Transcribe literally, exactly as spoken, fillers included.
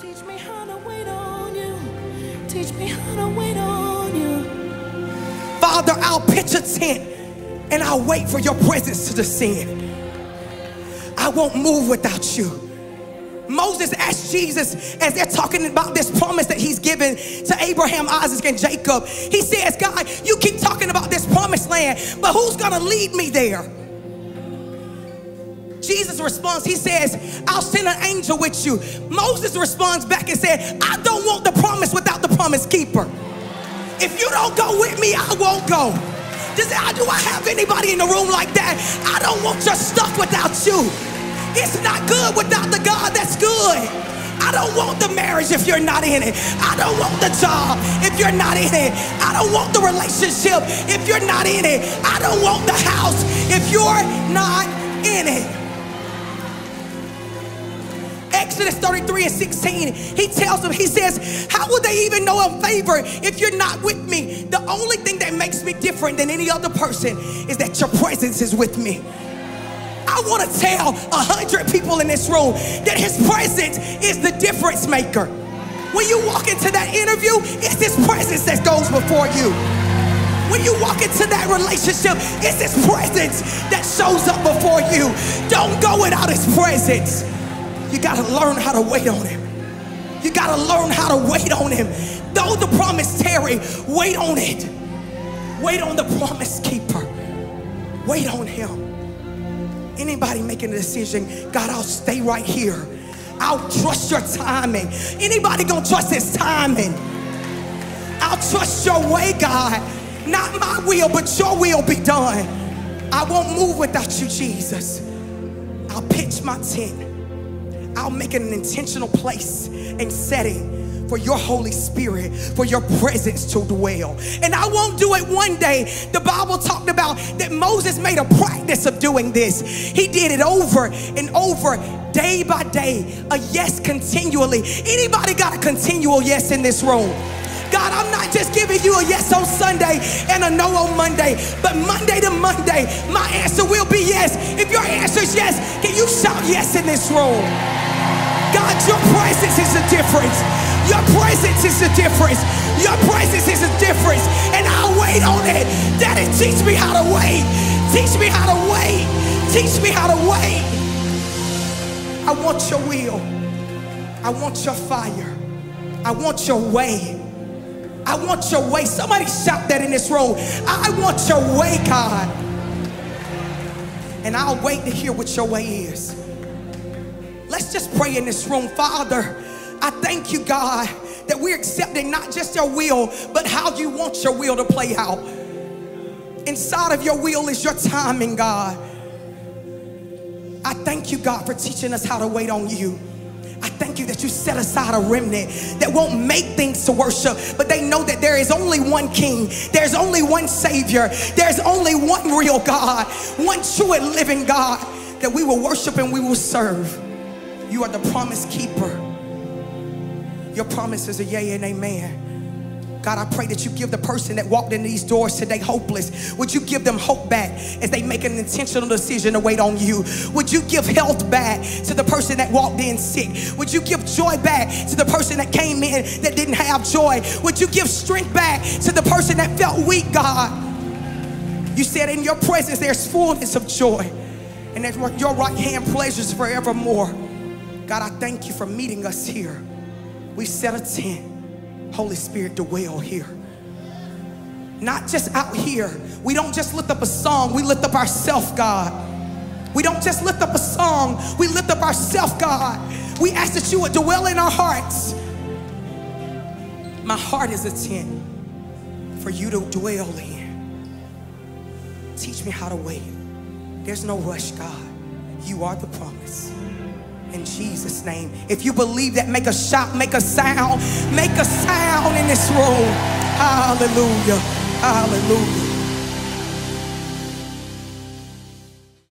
Teach me how to wait on you. Teach me how to wait on you. Father, I'll pitch a tent and I'll wait for your presence to descend. I won't move without you. Moses asked Jesus, as they're talking about this promise that he's given to Abraham, Isaac, and Jacob, he says, God, you keep talking about this promised land, but who's gonna lead me there? Jesus responds, he says, I'll send an angel with you. Moses responds back and said, I don't want the promise without the promise keeper. If you don't go with me, I won't go. Does, do I have anybody in the room like that? I don't want your stuff without you. It's not good without the God that's good. I don't want the marriage if you're not in it. I don't want the job if you're not in it. I don't want the relationship if you're not in it. I don't want the house if you're not in it. Exodus thirty-three and sixteen, he tells them, he says, how will they even know I'm favored if you're not with me? The only thing that makes me different than any other person is that your presence is with me. I want to tell a hundred people in this room that his presence is the difference maker. When you walk into that interview, it's his presence that goes before you. When you walk into that relationship, it's his presence that shows up before you. Don't go without his presence. You gotta learn how to wait on him. You gotta learn how to wait on him. Though the promise tarry, wait on it. Wait on the promise keeper. Wait on him. Anybody making a decision, God, I'll stay right here. I'll trust your timing. Anybody gonna trust his timing? I'll trust your way, God. Not my will, but your will be done. I won't move without you, Jesus. I'll pitch my tent. I'll make an intentional place and setting for your Holy Spirit, for your presence to dwell. And I won't do it one day. The Bible talked about that Moses made a practice of doing this. He did it over and over, day by day, a yes continually. Anybody got a continual yes in this room? God, I'm not just giving you a yes on Sunday and a no on Monday, but Monday to Monday, my answer will be yes. If your answer is yes, can you shout yes in this room? God, your presence is the difference. Your presence is the difference. Your presence is the difference. And I'll wait on it. Daddy, teach me how to wait. Teach me how to wait. Teach me how to wait. I want your will. I want your fire. I want your way. I want your way. Somebody shout that in this room. I want your way, God. And I'll wait to hear what your way is. Let's just pray in this room. Father, I thank you, God, that we're accepting not just your will, but how you want your will to play out. Inside of your will is your timing, God. I thank you, God, for teaching us how to wait on you. I thank you that you set aside a remnant that won't make things to worship, but they know that there is only one King, there's only one Savior, there's only one real God, one true and living God that we will worship and we will serve. You are the promise keeper. Your promises are yea and amen. God, I pray that you give the person that walked in these doors today hopeless, would you give them hope back as they make an intentional decision to wait on you? Would you give health back to the person that walked in sick? Would you give joy back to the person that came in that didn't have joy? Would you give strength back to the person that felt weak, God? You said in your presence there's fullness of joy, and at your right hand pleasures forevermore. God, I thank you for meeting us here. We set a tent. Holy Spirit, dwell here. Not just out here. We don't just lift up a song, we lift up ourselves, God. We don't just lift up a song, we lift up ourselves, God. We ask that you would dwell in our hearts. My heart is a tent for you to dwell in. Teach me how to wait. There's no rush, God. You are the promise. In Jesus' name. If you believe that, make a shout, make a sound, make a sound in this room. Hallelujah. Hallelujah.